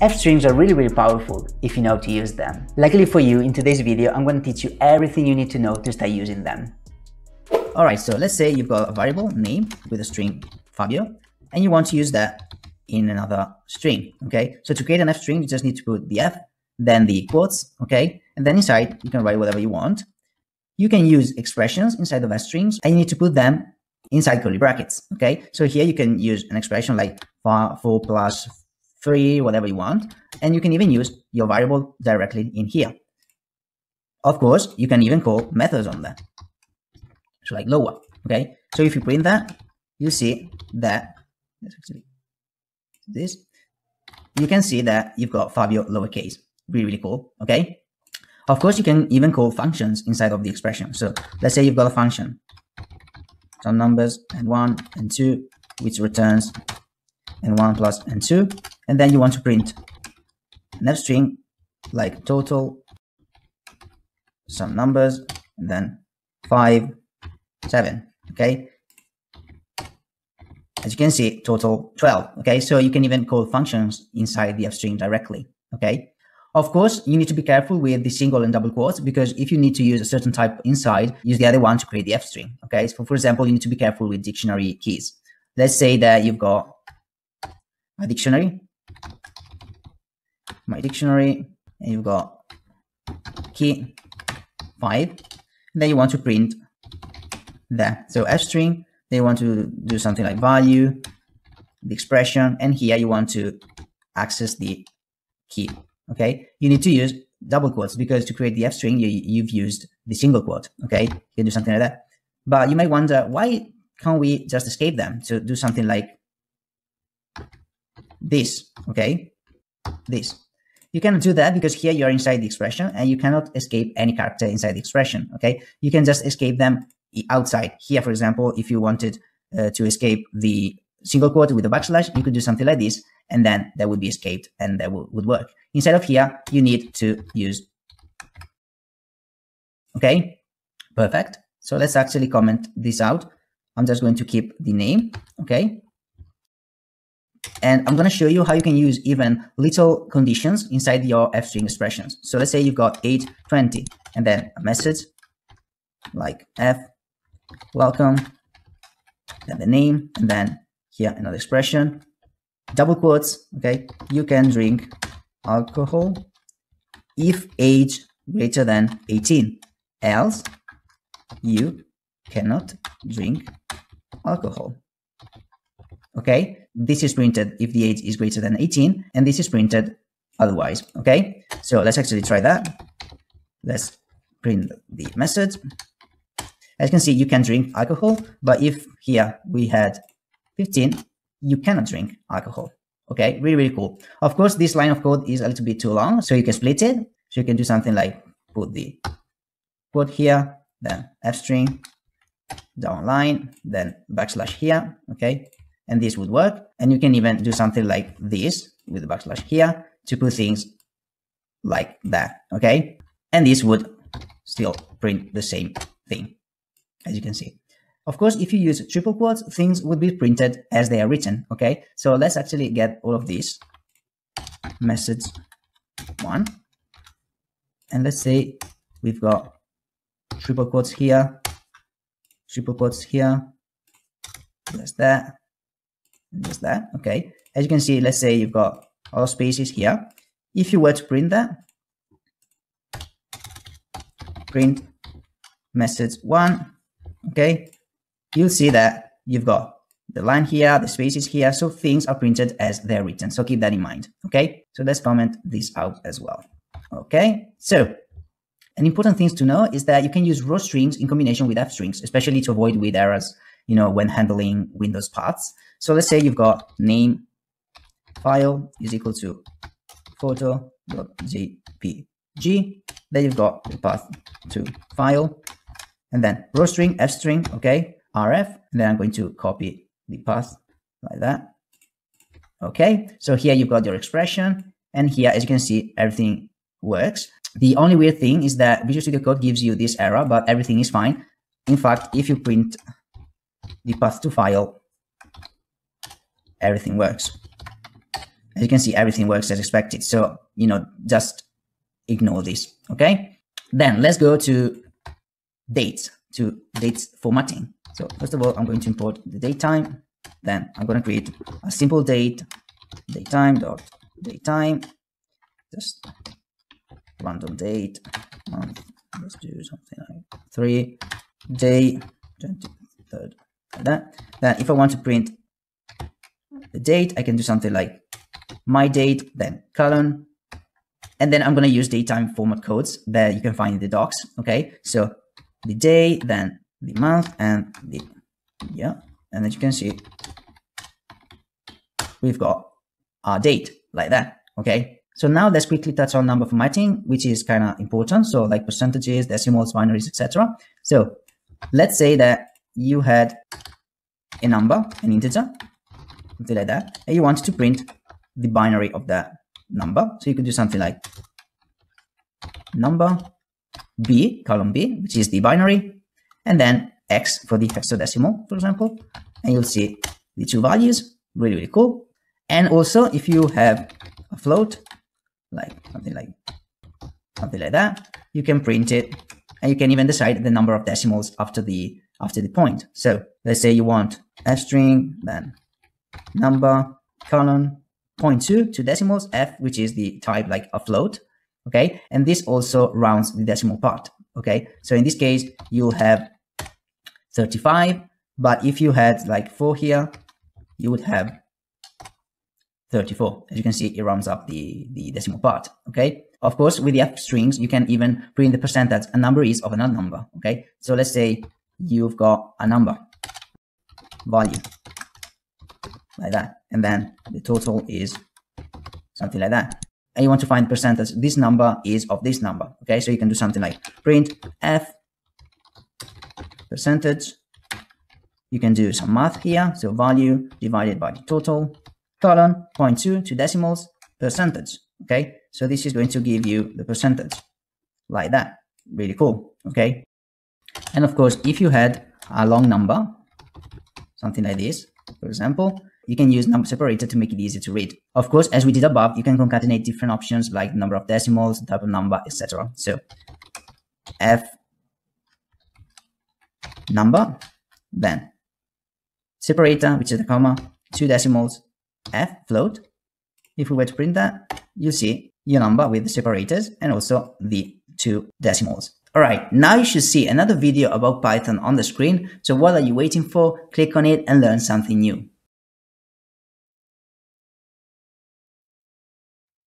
F strings are really, really powerful if you know to use them. Luckily for you, in today's video, I'm going to teach you everything you need to know to start using them. Alright, so let's say you've got a variable name with a string Fabio, and you want to use that in another string, okay? So to create an F string, you just need to put the F, then the quotes, okay? And then inside, you can write whatever you want. You can use expressions inside of F strings, and you need to put them inside curly brackets, okay? So here you can use an expression like 4 plus 3, whatever you want, and you can even use your variable directly in here. Of course, you can even call methods on that. So like lower, okay? So if you print that, you see that, let's actually do this, you can see that you've got Fabio lowercase, really, really cool, okay? Of course, you can even call functions inside of the expression. So let's say you've got a function, some numbers and 1 and 2, which returns and 1 plus and 2, and then you want to print an F string like total, some numbers, and then 5, 7, okay? As you can see, total 12, okay? So you can even call functions inside the F string directly, okay? Of course, you need to be careful with the single and double quotes, because if you need to use a certain type inside, use the other one to create the F string, okay? So for example, you need to be careful with dictionary keys. Let's say that you've got a dictionary, my dictionary, and you've got key 5, and then you want to print that. So F string, they want to do something like value, the expression, and here you want to access the key, okay? You need to use double quotes, because to create the F string, you've used the single quote, okay? You can do something like that. But you might wonder, why can't we just escape them? So do something like this, okay? This. You cannot do that, because here you're inside the expression and you cannot escape any character inside the expression, okay? You can just escape them outside. Here, for example, if you wanted to escape the single quote with a backslash, you could do something like this, and then that would be escaped and that would work. Instead of here, you need to use, okay? Perfect. So let's actually comment this out. I'm just going to keep the name, okay? And I'm going to show you how you can use even little conditions inside your F string expressions. So let's say you've got 8, 20, and then a message like F welcome, then the name, and then here another expression, double quotes, okay? You can drink alcohol if age greater than 18, else you cannot drink alcohol, okay? This is printed if the age is greater than 18, and this is printed otherwise, okay? So let's actually try that. Let's print the message. As you can see, you can drink alcohol, but if here we had 15, you cannot drink alcohol, okay? Really, really cool. Of course, this line of code is a little bit too long, so you can split it. So you can do something like put the quote here, then F string, down line, then backslash here, okay? And this would work. And you can even do something like this with the backslash here to put things like that, okay? And this would still print the same thing, as you can see. Of course, if you use triple quotes, things would be printed as they are written, okay? So let's actually get all of these, message 1, and let's say we've got triple quotes here, just that, just that, okay? As you can see, let's say you've got all spaces here. If you were to print that, print message 1, okay, you'll see that you've got the line here, the spaces here, so things are printed as they're written, so keep that in mind, okay? So let's comment this out as well, okay? So an important thing to know is that you can use raw strings in combination with F strings, especially to avoid weird errors, you know, when handling Windows paths. So let's say you've got name file is equal to photo.jpg, then you've got the path to file, and then raw string, F string, okay, RF, and then I'm going to copy the path like that, okay? So here you've got your expression, and here, as you can see, everything works. The only weird thing is that Visual Studio Code gives you this error, but everything is fine. In fact, if you print the path to file, everything works, As you can see, everything works as expected. So, you know, just ignore this. Okay. Then let's go to dates, to date formatting. So first of all, I'm going to import the datetime. Then I'm going to create a simple date, datetime, just random date, month. Let's do something like 3 day, 23rd, like that. Then if I want to print the date, I can do something like my date, then colon, and then I'm going to use datetime format codes that you can find in the docs. Okay. So the day, then the month, and the year. And as you can see, we've got our date like that. Okay. So now let's quickly touch on number formatting, which is kind of important. So like percentages, decimals, binaries, etc. So let's say that you had a number, an integer, something like that, and you wanted to print the binary of that number. So you could do something like number B, column B, which is the binary, and then X for the hexadecimal, for example, and you'll see the two values. Really, really cool. And also if you have a float, like something like that, you can print it, and you can even decide the number of decimals after the point. So let's say you want F string, then number, colon, 0.2, two decimals, F, which is the type like a float. Okay. And this also rounds the decimal part. Okay. So in this case, you'll have 35, but if you had like 4 here, you would have 34. As you can see, it rounds up the decimal part. Okay. Of course, with the F strings, you can even print the percentage a number is of another number. Okay. So let's say you've got a number value like that, and then the total is something like that, and you want to find percentage this number is of this number. Okay. So you can do something like print F percentage. You can do some math here. So value divided by the total, colon, 0.2, two decimals, percentage. Okay. So this is going to give you the percentage like that. Really cool. Okay. And of course, if you had a long number, something like this, for example, you can use number separator to make it easier to read. Of course, as we did above, you can concatenate different options like number of decimals, type of number, etc. So F number, then separator, which is the comma, two decimals, F float. If we were to print that, you see your number with the separators and also the two decimals. All right, now you should see another video about Python on the screen. So what are you waiting for? Click on it and learn something new.